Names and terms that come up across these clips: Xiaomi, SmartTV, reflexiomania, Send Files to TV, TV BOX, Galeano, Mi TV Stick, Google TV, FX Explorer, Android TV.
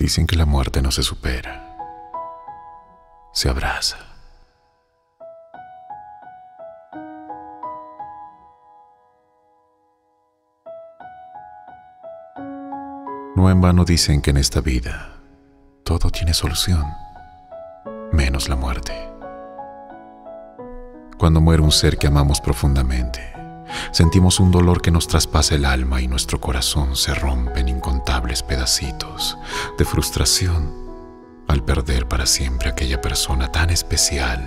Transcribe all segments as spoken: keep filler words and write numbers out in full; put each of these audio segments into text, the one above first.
Dicen que la muerte no se supera, se abraza. No en vano dicen que en esta vida todo tiene solución, menos la muerte. Cuando muere un ser que amamos profundamente, sentimos un dolor que nos traspasa el alma y nuestro corazón se rompe en incontables pedacitos de frustración al perder para siempre aquella persona tan especial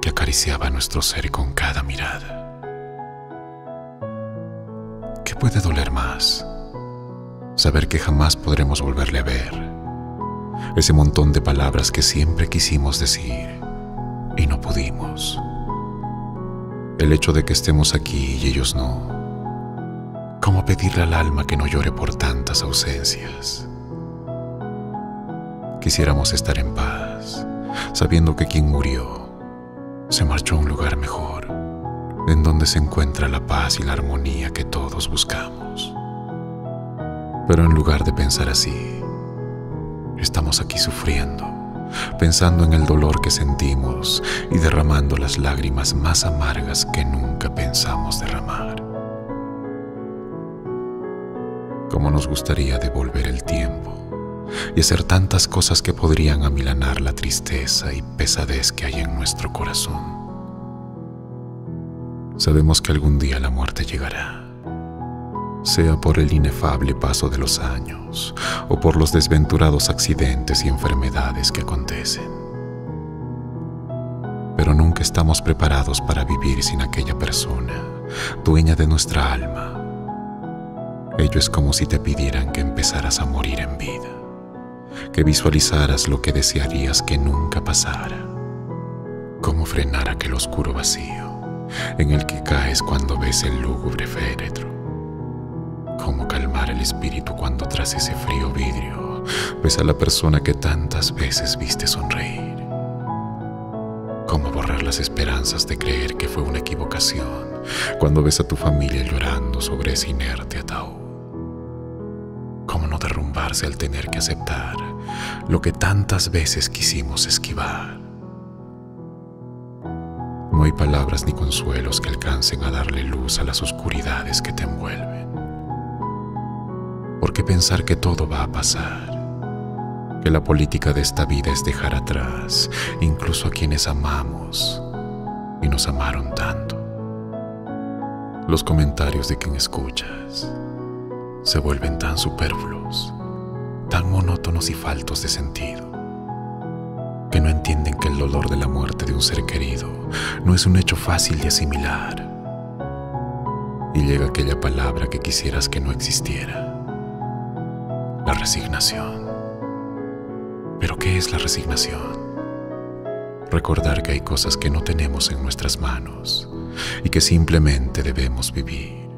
que acariciaba nuestro ser con cada mirada. ¿Qué puede doler más? Saber que jamás podremos volverle a ver. Ese montón de palabras que siempre quisimos decir y no pudimos. El hecho de que estemos aquí y ellos no. ¿Cómo pedirle al alma que no llore por tantas ausencias? Quisiéramos estar en paz, sabiendo que quien murió se marchó a un lugar mejor, en donde se encuentra la paz y la armonía que todos buscamos. Pero en lugar de pensar así, estamos aquí sufriendo, pensando en el dolor que sentimos y derramando las lágrimas más amargas que nunca pensamos derramar. Cómo nos gustaría devolver el tiempo y hacer tantas cosas que podrían amilanar la tristeza y pesadez que hay en nuestro corazón. Sabemos que algún día la muerte llegará, sea por el inefable paso de los años o por los desventurados accidentes y enfermedades que acontecen. Pero nunca estamos preparados para vivir sin aquella persona, dueña de nuestra alma. Ello es como si te pidieran que empezaras a morir en vida, que visualizaras lo que desearías que nunca pasara, cómo frenar aquel oscuro vacío en el que caes cuando ves el lúgubre féretro. Cómo calmar el espíritu cuando tras ese frío vidrio ves a la persona que tantas veces viste sonreír. Cómo borrar las esperanzas de creer que fue una equivocación cuando ves a tu familia llorando sobre ese inerte ataúd. Cómo no derrumbarse al tener que aceptar lo que tantas veces quisimos esquivar. No hay palabras ni consuelos que alcancen a darle luz a las oscuridades que te envuelven. ¿Por qué pensar que todo va a pasar? Que la política de esta vida es dejar atrás, incluso a quienes amamos y nos amaron tanto. Los comentarios de quien escuchas se vuelven tan superfluos, tan monótonos y faltos de sentido, que no entienden que el dolor de la muerte de un ser querido no es un hecho fácil de asimilar. Y llega aquella palabra que quisieras que no existiera. La resignación. ¿Pero qué es la resignación? Recordar que hay cosas que no tenemos en nuestras manos y que simplemente debemos vivir.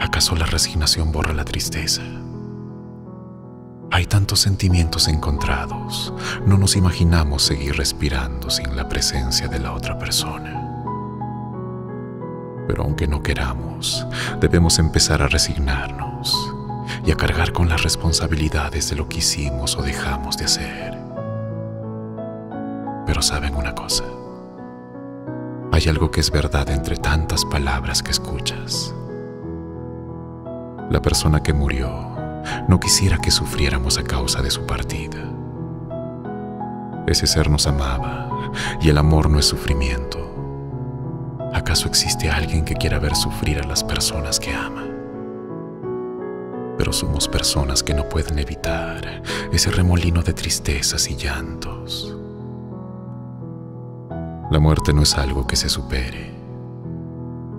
¿Acaso la resignación borra la tristeza? Hay tantos sentimientos encontrados, no nos imaginamos seguir respirando sin la presencia de la otra persona. Pero aunque no queramos, debemos empezar a resignarnos y a cargar con las responsabilidades de lo que hicimos o dejamos de hacer. Pero saben una cosa, hay algo que es verdad entre tantas palabras que escuchas. La persona que murió no quisiera que sufriéramos a causa de su partida. Ese ser nos amaba y el amor no es sufrimiento. ¿Acaso existe alguien que quiera ver sufrir a las personas que ama? Pero somos personas que no pueden evitar ese remolino de tristezas y llantos. La muerte no es algo que se supere,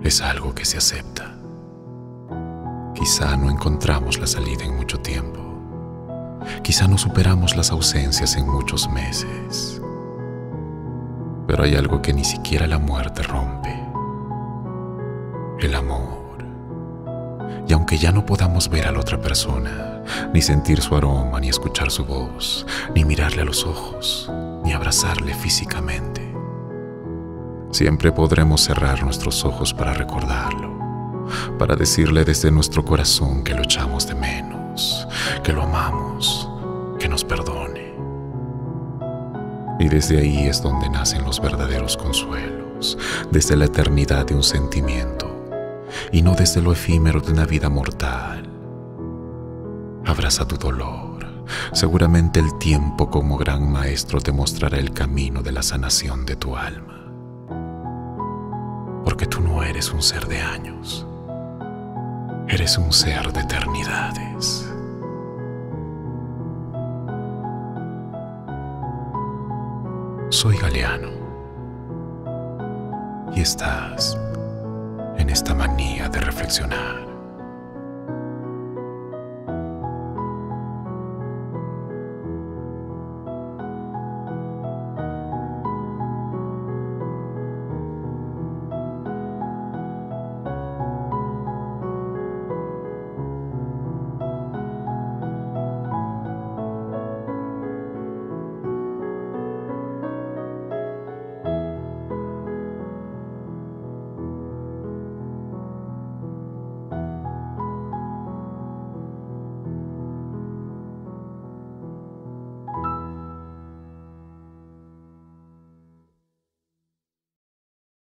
es algo que se acepta. Quizá no encontramos la salida en mucho tiempo, quizá no superamos las ausencias en muchos meses, pero hay algo que ni siquiera la muerte rompe: el amor. Y aunque ya no podamos ver a la otra persona, ni sentir su aroma, ni escuchar su voz, ni mirarle a los ojos, ni abrazarle físicamente, siempre podremos cerrar nuestros ojos para recordarlo, para decirle desde nuestro corazón que lo echamos de menos. queremos, que lo amamos, que nos perdone. Y desde ahí es donde nacen los verdaderos consuelos, desde la eternidad de un sentimiento, y no desde lo efímero de una vida mortal. Abraza tu dolor. Seguramente el tiempo como gran maestro te mostrará el camino de la sanación de tu alma. Porque tú no eres un ser de años, eres un ser de eternidades. Soy Galeano y estás en esta manía de reflexionar.